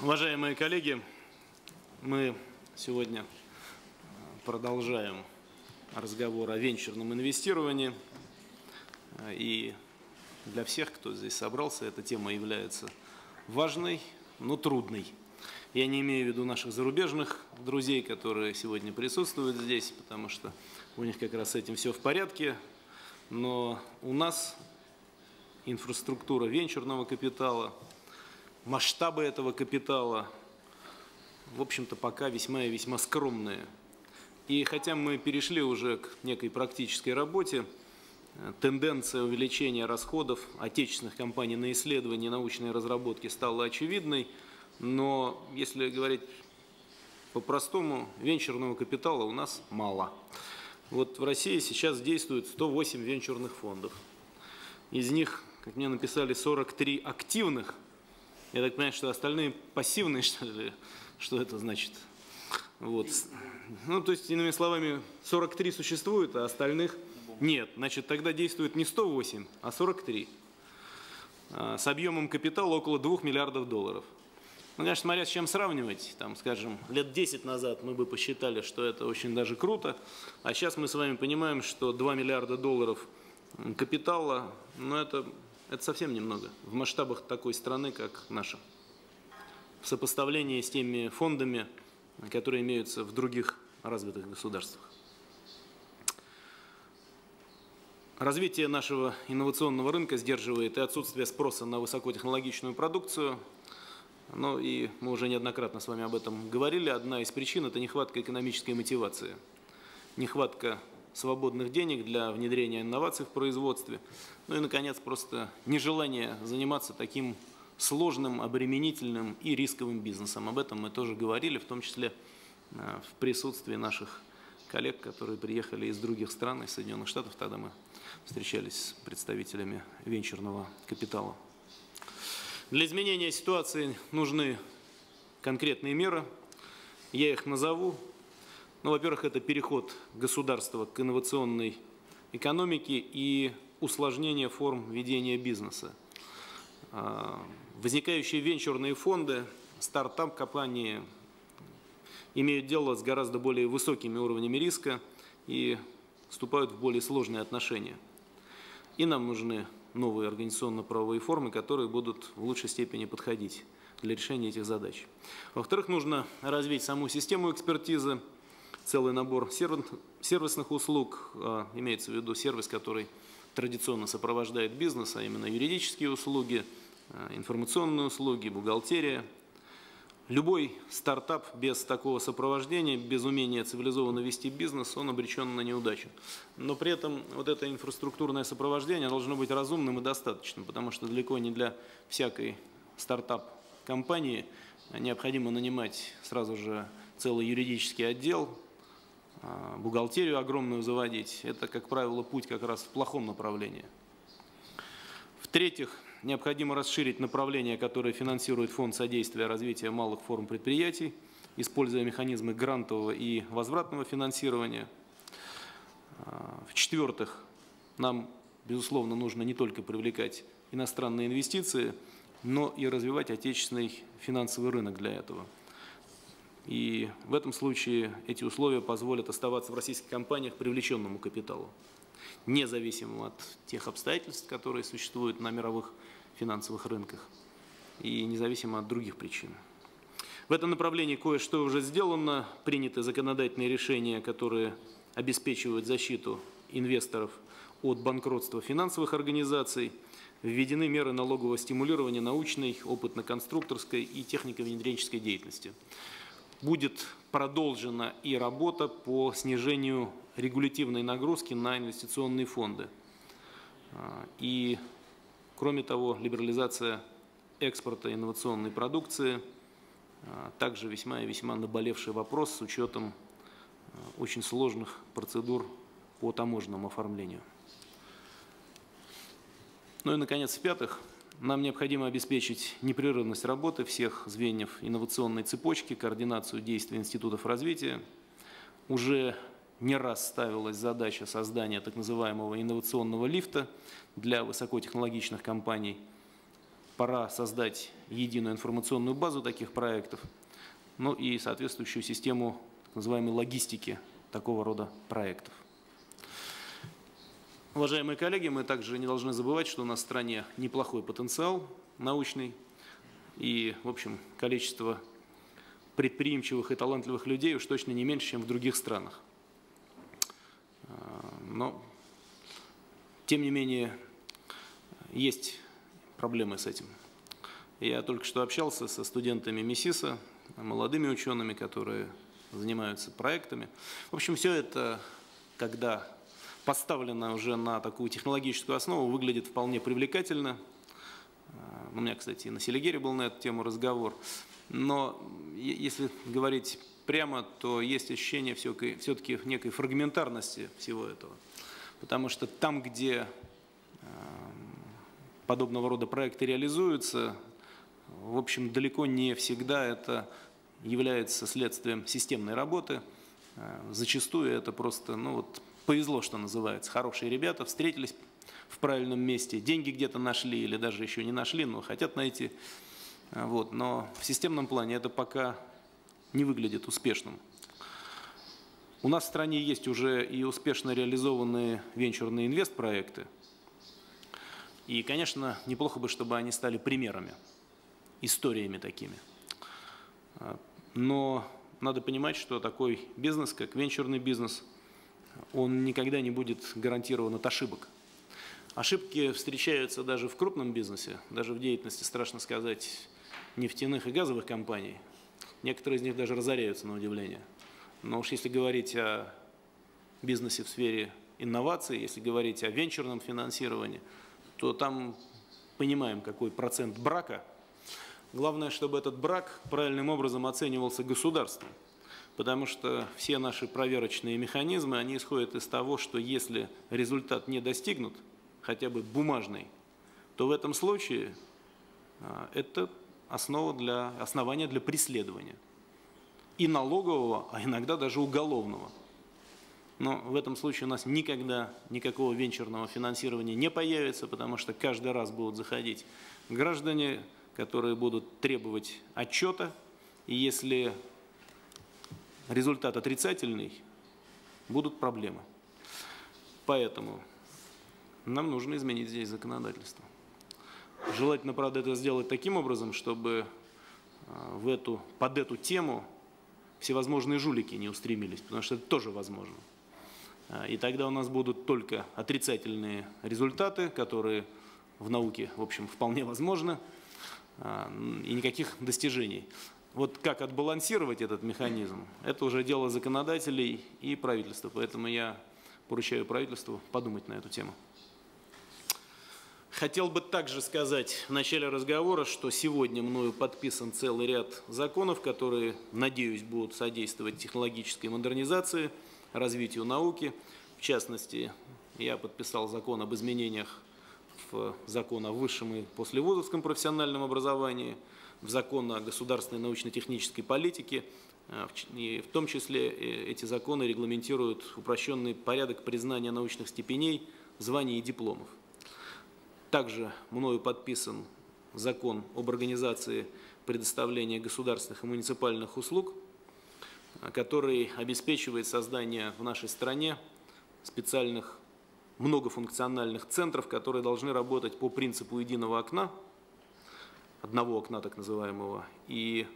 Уважаемые коллеги, мы сегодня продолжаем разговор о венчурном инвестировании. И для всех, кто здесь собрался, эта тема является важной, но трудной. Я не имею в виду наших зарубежных друзей, которые сегодня присутствуют здесь, потому что у них как раз с этим все в порядке. Но у нас инфраструктура венчурного капитала, масштабы этого капитала, в общем-то, пока весьма и весьма скромные. И хотя мы перешли уже к некой практической работе, тенденция увеличения расходов отечественных компаний на исследования и научные разработки стала очевидной, но, если говорить по-простому, венчурного капитала у нас мало. Вот в России сейчас действует 108 венчурных фондов. Из них, как мне написали, 43 активных. Я так понимаю, что остальные пассивные, что ли? Что это значит? Вот. Ну, то есть, иными словами, 43 существует, а остальных нет. Значит, тогда действует не 108, а 43. С объемом капитала около 2 миллиардов долларов. Ну, конечно, смотря с чем сравнивать, там, скажем, лет 10 назад мы бы посчитали, что это очень даже круто, а сейчас мы с вами понимаем, что 2 миллиарда долларов капитала, ну, это совсем немного в масштабах такой страны, как наша. В сопоставлении с теми фондами, которые имеются в других развитых государствах. Развитие нашего инновационного рынка сдерживает и отсутствие спроса на высокотехнологичную продукцию. Ну и мы уже неоднократно с вами об этом говорили. Одна из причин – это нехватка экономической мотивации. Нехватка свободных денег для внедрения инноваций в производстве, ну и, наконец, просто нежелание заниматься таким сложным, обременительным и рисковым бизнесом. Об этом мы тоже говорили, в том числе в присутствии наших коллег, которые приехали из других стран, из Соединенных Штатов. Тогда мы встречались с представителями венчурного капитала. Для изменения ситуации нужны конкретные меры, я их назову. Ну, во-первых, это переход государства к инновационной экономике и усложнение форм ведения бизнеса. Возникающие венчурные фонды, стартап-компании имеют дело с гораздо более высокими уровнями риска и вступают в более сложные отношения. И нам нужны новые организационно-правовые формы, которые будут в лучшей степени подходить для решения этих задач. Во-вторых, нужно развить саму систему экспертизы. Целый набор сервисных услуг, имеется в виду сервис, который традиционно сопровождает бизнес, а именно юридические услуги, информационные услуги, бухгалтерия. Любой стартап без такого сопровождения, без умения цивилизованно вести бизнес, он обречен на неудачу. Но при этом вот это инфраструктурное сопровождение должно быть разумным и достаточным, потому что далеко не для всякой стартап-компании необходимо нанимать сразу же целый юридический отдел, бухгалтерию огромную заводить. Это, как правило, путь как раз в плохом направлении. В-третьих, необходимо расширить направления, которые финансирует Фонд содействия развития малых форм предприятий, используя механизмы грантового и возвратного финансирования. В-четвертых, нам, безусловно, нужно не только привлекать иностранные инвестиции, но и развивать отечественный финансовый рынок для этого. И в этом случае эти условия позволят оставаться в российских компаниях привлеченному капиталу, независимо от тех обстоятельств, которые существуют на мировых финансовых рынках, и независимо от других причин. В этом направлении кое-что уже сделано. Приняты законодательные решения, которые обеспечивают защиту инвесторов от банкротства финансовых организаций. Введены меры налогового стимулирования научной, опытно-конструкторской и технико-внедренческой деятельности. Будет продолжена и работа по снижению регулятивной нагрузки на инвестиционные фонды. И, кроме того, либерализация экспорта инновационной продукции – также весьма и весьма наболевший вопрос с учетом очень сложных процедур по таможенному оформлению. Ну и, наконец, в-пятых, нам необходимо обеспечить непрерывность работы всех звеньев инновационной цепочки, координацию действий институтов развития. Уже не раз ставилась задача создания так называемого инновационного лифта для высокотехнологичных компаний. Пора создать единую информационную базу таких проектов, ну и соответствующую систему так называемой логистики такого рода проектов. Уважаемые коллеги, мы также не должны забывать, что у нас в стране неплохой потенциал научный, и, в общем, количество предприимчивых и талантливых людей уж точно не меньше, чем в других странах. Но, тем не менее, есть проблемы с этим. Я только что общался со студентами МИСиСа, молодыми учеными, которые занимаются проектами. В общем, все это, когда поставлено уже на такую технологическую основу, выглядит вполне привлекательно. У меня, кстати, и на Селигере был на эту тему разговор. Но если говорить прямо, то есть ощущение все-таки некой фрагментарности всего этого. Потому что там, где подобного рода проекты реализуются, в общем, далеко не всегда это является следствием системной работы. Зачастую это просто, ну вот, повезло, что называется. Хорошие ребята встретились в правильном месте, деньги где-то нашли или даже еще не нашли, но хотят найти. Вот. Но в системном плане это пока не выглядит успешным. У нас в стране есть уже и успешно реализованные венчурные инвестпроекты. И, конечно, неплохо бы, чтобы они стали примерами, историями такими. Но надо понимать, что такой бизнес, как венчурный бизнес, он никогда не будет гарантирован от ошибок. Ошибки встречаются даже в крупном бизнесе, даже в деятельности, страшно сказать, нефтяных и газовых компаний. Некоторые из них даже разоряются на удивление. Но уж если говорить о бизнесе в сфере инноваций, если говорить о венчурном финансировании, то там понимаем, какой процент брака. Главное, чтобы этот брак правильным образом оценивался государством, потому что все наши проверочные механизмы, они исходят из того, что если результат не достигнут, хотя бы бумажный, то в этом случае это основание для преследования и налогового, а иногда даже уголовного. Но в этом случае у нас никогда никакого венчурного финансирования не появится, потому что каждый раз будут заходить граждане, которые будут требовать отчета. И если результат отрицательный, будут проблемы. Поэтому нам нужно изменить здесь законодательство. Желательно, правда, это сделать таким образом, чтобы под эту тему всевозможные жулики не устремились, потому что это тоже возможно. И тогда у нас будут только отрицательные результаты, которые в науке, в общем, вполне возможны, и никаких достижений. Вот как отбалансировать этот механизм, это уже дело законодателей и правительства, поэтому я поручаю правительству подумать на эту тему. Хотел бы также сказать в начале разговора, что сегодня мною подписан целый ряд законов, которые, надеюсь, будут содействовать технологической модернизации, развитию науки. В частности, я подписал закон об изменениях в закон о высшем и послевузовском профессиональном образовании, в закон о государственной научно-технической политике, и в том числе эти законы регламентируют упрощенный порядок признания научных степеней, званий и дипломов. Также мною подписан закон об организации предоставления государственных и муниципальных услуг, который обеспечивает создание в нашей стране специальных многофункциональных центров, которые должны работать по принципу единого окна, одного окна так называемого, и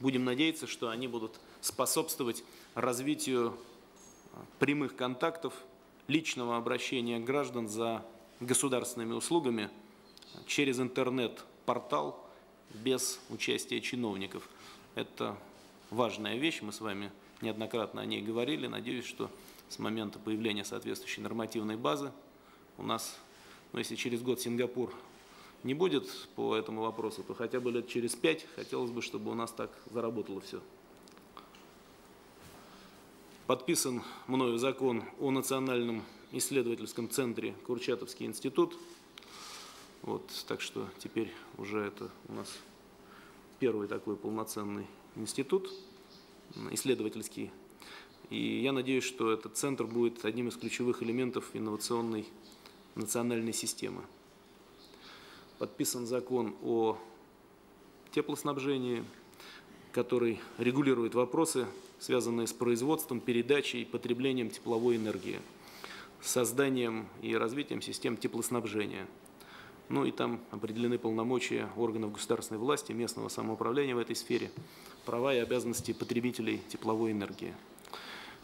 будем надеяться, что они будут способствовать развитию прямых контактов, личного обращения граждан за государственными услугами через интернет-портал без участия чиновников. Это важная вещь, мы с вами неоднократно о ней говорили. Надеюсь, что с момента появления соответствующей нормативной базы у нас, ну, если через год Сингапур не будет по этому вопросу, то хотя бы лет через 5 хотелось бы, чтобы у нас так заработало все. Подписан мною закон о национальном исследовательском центре Курчатовский институт. Вот, так что теперь уже это у нас первый такой полноценный институт исследовательский. И я надеюсь, что этот центр будет одним из ключевых элементов инновационной национальной системы. подписан закон о теплоснабжении, который регулирует вопросы, связанные с производством, передачей и потреблением тепловой энергии, созданием и развитием систем теплоснабжения. Ну и там определены полномочия органов государственной власти, местного самоуправления в этой сфере, права и обязанности потребителей тепловой энергии.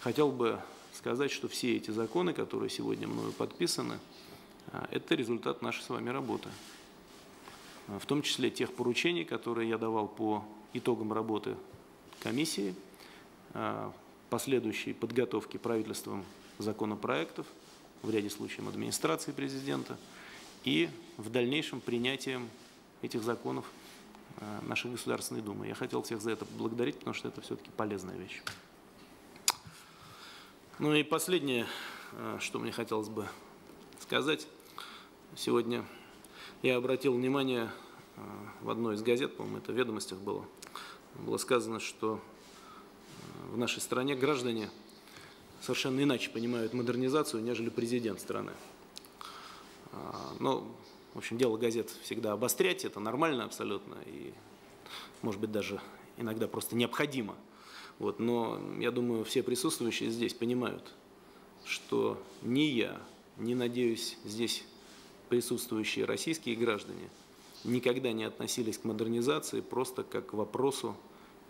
Хотел бы сказать, что все эти законы, которые сегодня мною подписаны, это результат нашей с вами работы. В том числе тех поручений, которые я давал по итогам работы комиссии, последующей подготовки правительством законопроектов, в ряде случаев администрации президента, и в дальнейшем принятием этих законов нашей Государственной Думы. Я хотел всех за это поблагодарить, потому что это все-таки полезная вещь. Ну и последнее, что мне хотелось бы сказать. Сегодня я обратил внимание, в одной из газет, по-моему, это в «Ведомостях» было сказано, что в нашей стране граждане совершенно иначе понимают модернизацию, нежели президент страны. Но, в общем, дело газет всегда обострять, это нормально абсолютно, и, может быть, даже иногда просто необходимо. Вот. Но, я думаю, все присутствующие здесь понимают, что ни я, ни, надеюсь, здесь присутствующие российские граждане никогда не относились к модернизации просто как к вопросу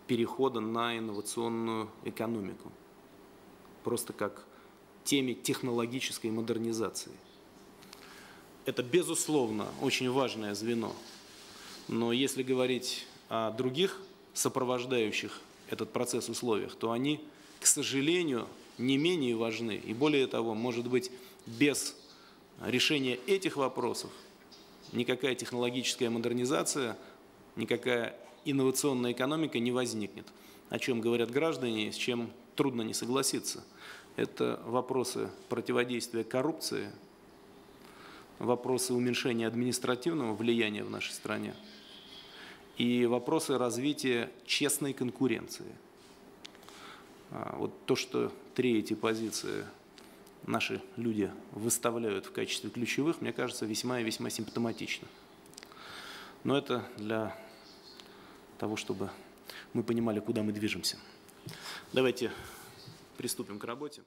перехода на инновационную экономику, просто как теме технологической модернизации. Это, безусловно, очень важное звено, но если говорить о других сопровождающих этот процесс условиях, то они, к сожалению, не менее важны. И более того, может быть, без решения этих вопросов никакая технологическая модернизация, никакая инновационная экономика не возникнет. О чем говорят граждане, с чем трудно не согласиться. Это вопросы противодействия коррупции, вопросы уменьшения административного влияния в нашей стране и вопросы развития честной конкуренции. Вот то, что три эти позиции наши люди выставляют в качестве ключевых, мне кажется, весьма и весьма симптоматично. Но это для того, чтобы мы понимали, куда мы движемся. Давайте приступим к работе.